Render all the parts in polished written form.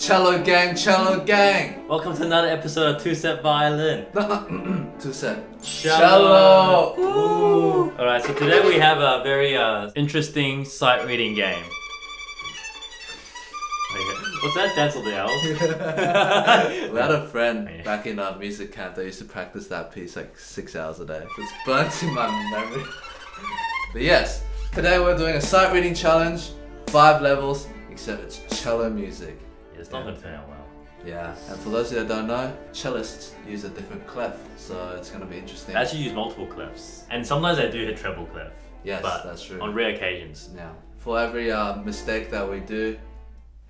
Cello gang, cello gang! Welcome to another episode of Two Step Violin. Two Step. Cello! Ooh. Alright, so today we have a very interesting sight reading game. Okay. What's that dance of the owls? We had a friend back in our music camp that used to practice that piece like 6 hours a day. It's burnt in my memory. But yes, today we're doing a sight reading challenge, 5 levels, except it's cello music. It's not going to turn out well. Yeah, and for those of you that don't know, cellists use a different clef, so it's going to be interesting. They actually use multiple clefs, and sometimes they do hit treble clef. Yes, but that's true. On rare occasions. Now, for every mistake that we do,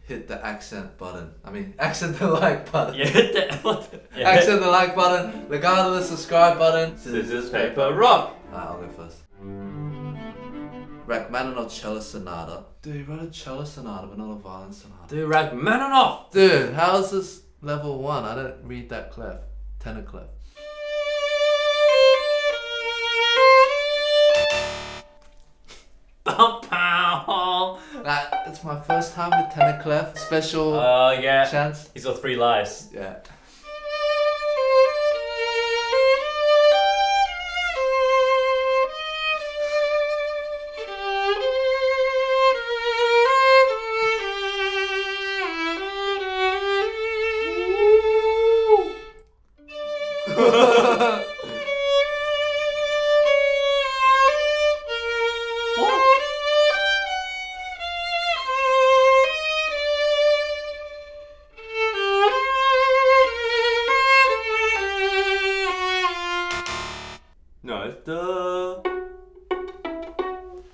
hit the accent button. I mean, accent the like button. Yeah, hit the, what the, yeah. Accent the like button, regardless, subscribe button. Scissors, paper, rock! Alright, I'll go first. Rachmaninoff cello sonata. Dude, he wrote a cello sonata, but not a violin sonata. Dude, Rachmaninoff! Dude, how is this level 1? I don't read that clef. Tenor clef. That, it's my first time with tenor clef. Special chance. He's got 3 lives. Yeah.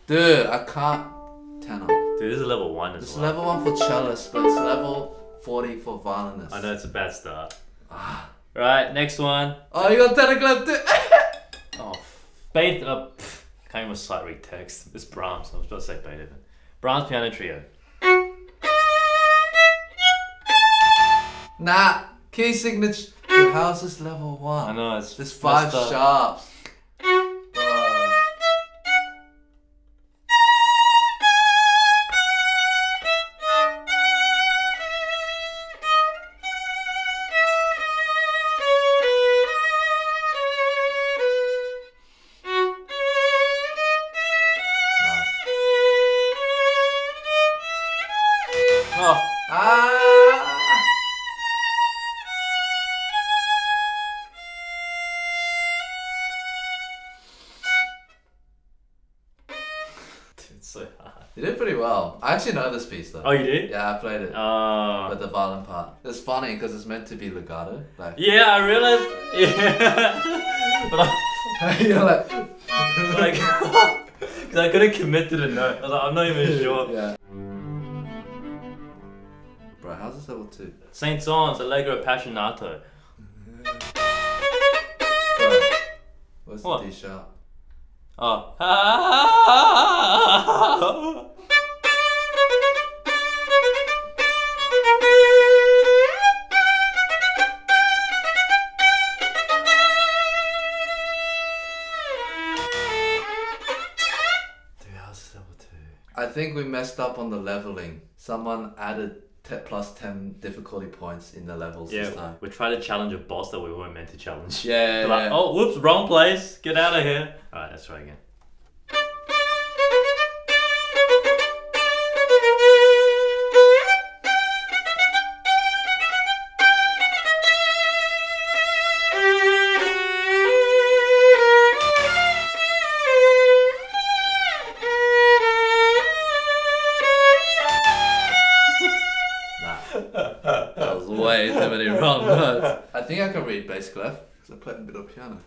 Dude, I can't tenor. Dude, this is level 1 as well. This is level 1 for cellists, but it's level 40 for violinists. I know, it's a bad start. Right, next one. Oh, you got tenor clef too! Oh, Beethoven. I can't even sight read text. It's Brahms, I was about to say Beethoven. Brahms Piano Trio. Nah, key signature. Dude, how's this level 1? I know, it's just 5 sharps. So hard. You did pretty well. I actually know this piece though. Oh, you did? Yeah, I played it. Oh. But the violin part. It's funny because it's meant to be legato. Like, yeah, I realized. Yeah. But I... You're like... Because I couldn't commit to the note. I was like, I'm not even sure. Yeah. Bro, how's this level 2? Saint-Saëns, Allegro Passionato. Bro, where's the D sharp? Oh. Dude, how's level 2? I think we messed up on the leveling. Someone added +10 difficulty points in the levels this time. We tried to challenge a boss that we weren't meant to challenge. Yeah. Like, oh, whoops, wrong place. Get out of here. All right, let's try again. That was way too many wrong words. I think I can read bass clef because I played a bit of piano.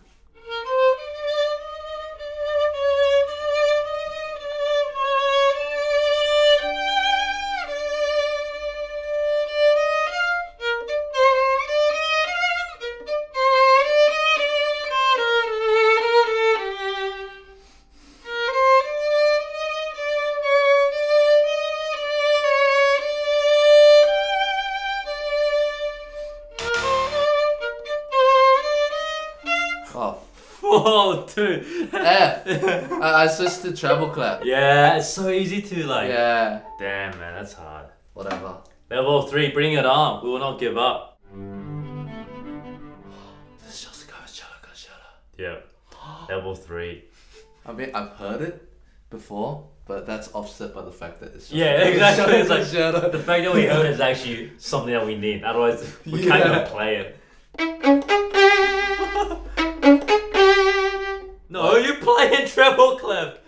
Oh, dude. F. I switched to treble clef. Yeah, it's so easy to like. Yeah. Damn, man, that's hard. Whatever. Level 3, bring it on. We will not give up. This is just Coachella. Yeah. Level 3. I mean, I've heard it before, but that's offset by the fact that it's just... Yeah, exactly. It's like, the fact that we heard it is actually something that we need. Otherwise, we can't even play it. No, you play a treble clef.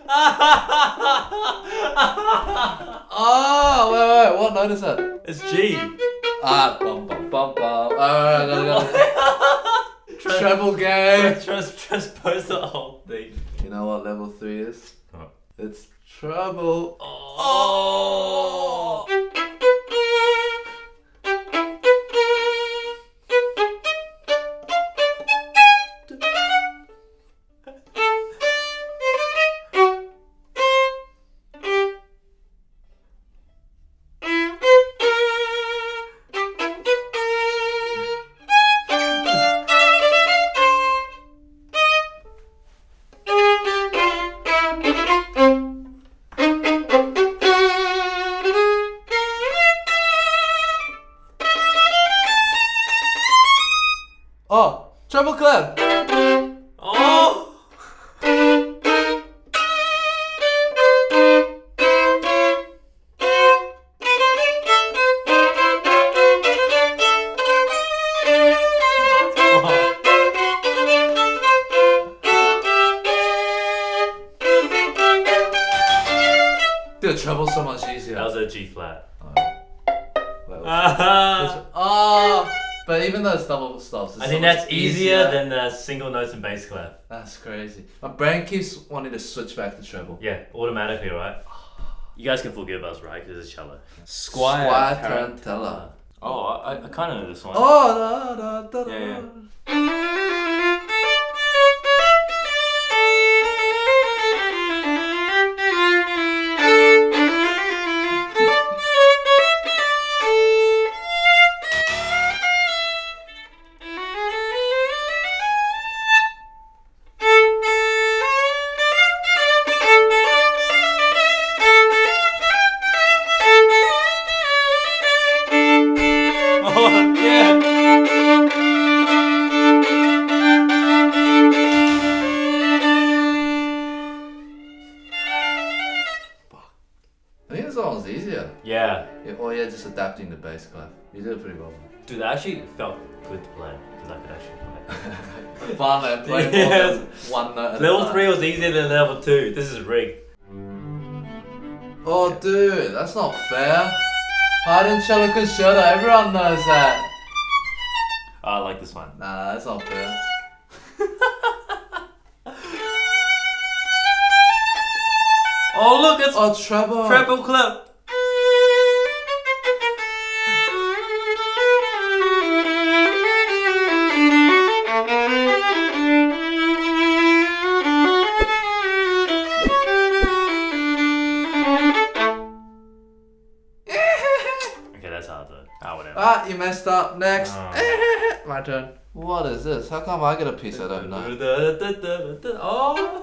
Oh, wait, what note is that? It's G. Ah, bum bum bum bum. Alright, treble game. Transpose the whole thing. You know what level 3 is? Huh. It's treble. Oh. Oh, treble clef. Oh. Dude, treble's so much easier. That was a G flat. Oh. Wait, but even though it's double stops, I think that's easier than the single notes and bass clef. That's crazy. My brain keeps wanting to switch back to treble. Yeah, automatically, right? You guys can forgive us, right? Because it's cello. Squire Tarantella. Oh, I kind of know this one. Oh, da da da. Yeah, yeah. Just adapting the bass clef. You did it pretty well. Dude, that actually felt good to play because I could actually play. Finally, play one note. Level 3 was easier than level 2. This is rigged. Oh, dude, that's not fair. Hiding cello concerto. Everyone knows that. Oh, I like this one. Nah, that's not fair. Oh, look, it's treble clef. Ah, you messed up. Next. Oh. My turn. What is this? How come I get a piece I don't know? Oh.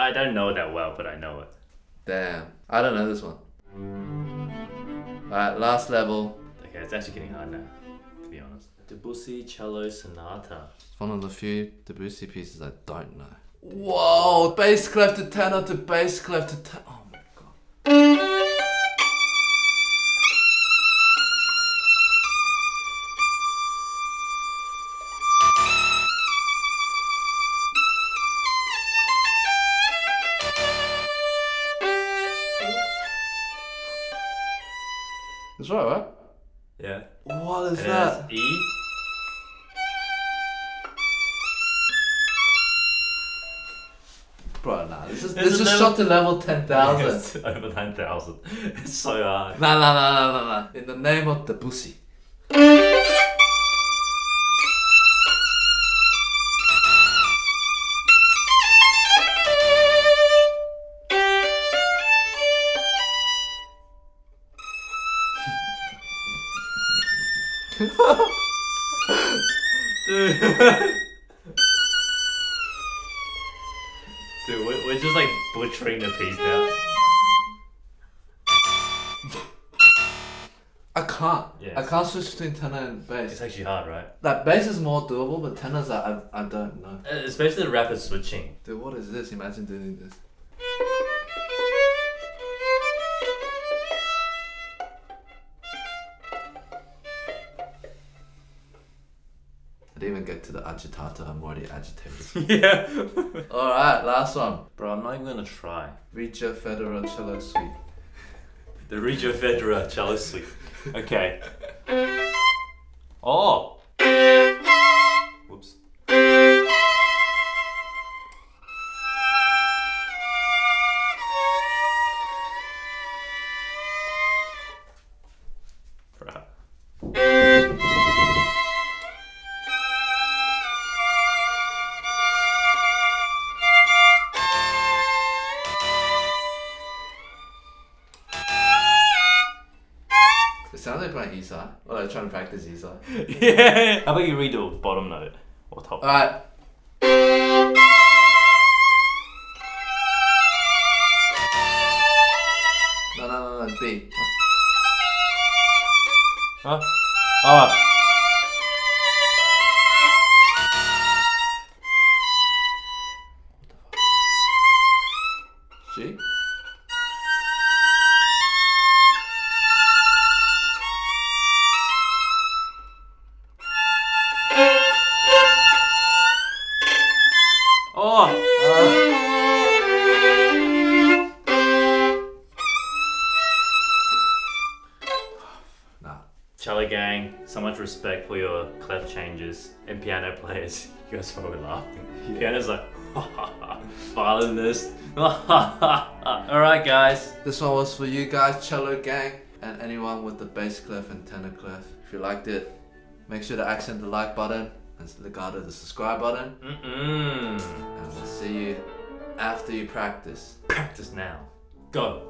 I don't know it that well, but I know it. Damn. I don't know this one. Alright, last level. Okay, it's actually getting hard now, to be honest. Debussy Cello Sonata. It's one of the few Debussy pieces I don't know. Whoa! Bass clef to tenor to bass clef to tenor. Oh my god. That's right? Yeah. What is that? E. bro, nah, this is shot to level 10,000. It's over 9,000. It's so hard. Nah. In the name of Debussy. Dude, we're just like butchering the piece now. I can't. Yes. I can't switch between tenor and bass. It's actually hard, right? Like, bass is more doable, but tenors, I don't know. Especially the rapid switching. Dude, what is this? Imagine doing this. I didn't even get to the agitato, I'm already agitated. Yeah. Alright, last one. Bro, I'm not even gonna try. Richard Federer cello suite. The Richard Federer cello suite. Okay. Oh! Whoops. Sounds like playing Isa. Well, I'm trying to practice Isa. Yeah. How about you read the bottom note or top? All right. No. D. Huh? Oh. G. Oh! Nah. Cello gang, so much respect for your clef changes and piano players. You guys are probably laughing. Yeah. Piano's like, violinist. Alright guys. This one was for you guys, cello gang, and anyone with the bass clef and tenor clef. If you liked it, make sure to accent the like button. And legato the subscribe button. And we'll see you after you practice. Practice now. Go.